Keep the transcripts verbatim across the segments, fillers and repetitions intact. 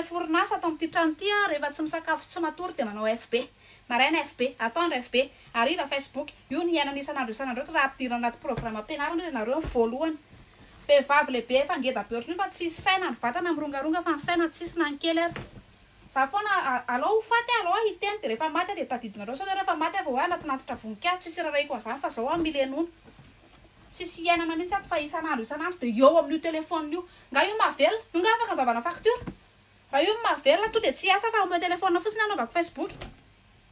forinasa tampitrantiare va tsam sakafo tsy matorty manao F B maraina F B atoandro F B ariva Facebook io ny anany isan'andro isan'andro raha ampidirana anaty programme ampianarana nareo voalohany bevavy lehibe efa ngeda be otriny fa tsy saina ny vatana amrongaronga fa ny saina tsisy nankely safona alao faty alao hiteny de rehefa maty de tadidinareo sao rehefa maty avao anatinatitra voninkazo tsisy raha iko azany fa zao amilenono sisi yana na mintsy fa isan'andro isan'andro de eo amin'io telefôny io nga io mavela io nga afaka andavana facture raha io mavela to de tsy asa fa amin'ny telefôny fotsiny anaovako Facebook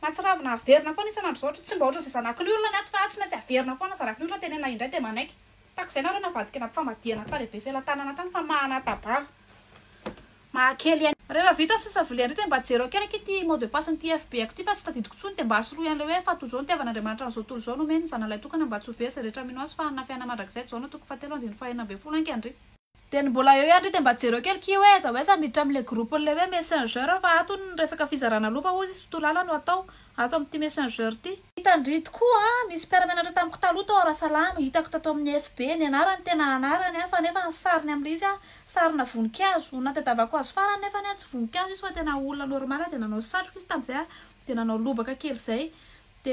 matsaravina verina foana isan'andro zotra tsy mba ohatra zay zanako ny olona naty fa tsy maintsy averina foana zarako ny olona tenena indray de manaiky takzaina reo navadika nampifamadiana tany be felatanana tany fa mahanatabav mahakely any rehefa vita sasavily andreo de mba jereo kely ity mot de passe n'ity F B ako ity fa tsy tadidiko tsony de mba asoroy an'ilay hoe fa to zao nitiavan'Andriamanitra an'izao tontolo izao no meny zanalay tokana mba tsy ho very zay rehetra mino azy fa nafiaina mandrakizay izao no toko fatelo andiny fahaenina ambin'ny folo ankeandry de ny mbola eo andry de mba jereo kely ky hoe za hoe za miditra amin'ilay groupe n'ilay hoe messenger fa ato ny resaka fizarana loha fa hozy sy tolala no atao ato amin'ity messenger ity hitandry tokoa misy mpiaramenatra tamiko taloha tao Arasalama hitako tato amin'ny F B ny anarany tena anarany fa nefa ny sariny amin'ilay izy sarina voninkazo natetavako azy farany nefa tsy voninkazo izy fa tena olona normal de nanao satroka izy tamin'izay de nanao lobaka kely izay de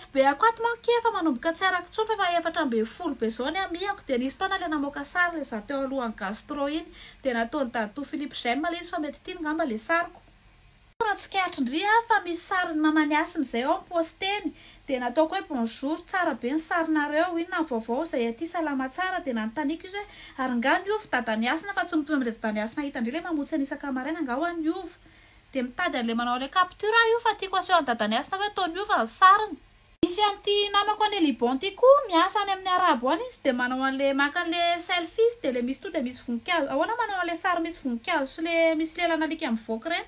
F B ako ato manko efa manomboka tsy araka tsotra fa efatra ambe folo be zao ny amiako de nisy taona ilay namoaka sary ilay za teo alohan'ny gastro iny de nataony tato Philippe Jaim ilay izy fa mety ity ny ngamba ilay sariko raha tsy kaitry ndria fa misy sariny mamany asiny izay ao posteny dia nataoko hoe bonjour tsara be ny sarinareo inona vaovao izay aty salama tsara dia nanontaniko izy hoe ary ngano io fidadany asina fa tsy mitovy amin'ilay fidadany asina hitandria ilay mamontsy ny isaka maraina nga ho an'ny ovo dia mitady an'ilay manao ilay capture io fa tiako aseho anydadany asina hoe ataony ova ny sariny misy an'ity namako any Liban ity koa miasa any amin'ny arabo any izy dia manao an'ilay maka an'ilay selfie dia ilay misy to dia misy voninkazo ahoana manao an'ilay sary misy voninkazo sy ilay misy lelana alika mivoaka ireny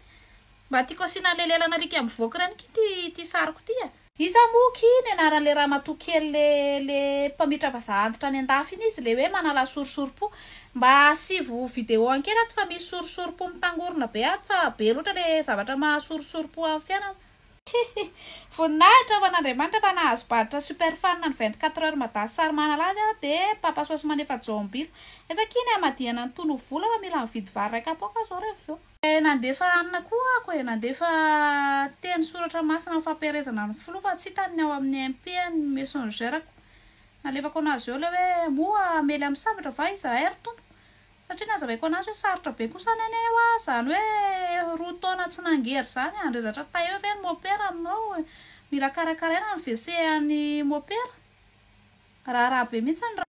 mba tiako asiana an'ilay lelana alika mivoaka ireny ity ity sariko ity iza moa ky ny anaran'ilay raha matokely ilay mpamitra vazaha antitra any an-dafy iny izy ilay hoe manala sorisorim-po mba asivo video ankely ato fa misy sorisorim-po mitangorona be ato fa be loatra ilay zavatra mahasorisorim-po amin'ny fiainana voninahitra ho an'Andriamanitra fa nahazo baditra superfanina ny vingt-quatre heures madasy sary manala azy dia pampasaosy manefa jaombila ezaka iny hamadihana ny tono vola fa mila mividy vary raika apoka zao rehefa nandefa anina koa ako e nandefa teny soratra masina ny fampiarezana ny folo fa tsy hitany ao amin'ny M P ny messengerako nalefako anazy eo ilay hoe moa mely amin'ny sabatra va izahay ry tompo satria nazavaiko anazy hoe sarotra be kosa ny anay ho izany hoe roa taona tsy nangery izany andrezatra tay eo ve ny mopera aminao mila karakaraina ny V C an'ny mopera raha raha be mihitsy ny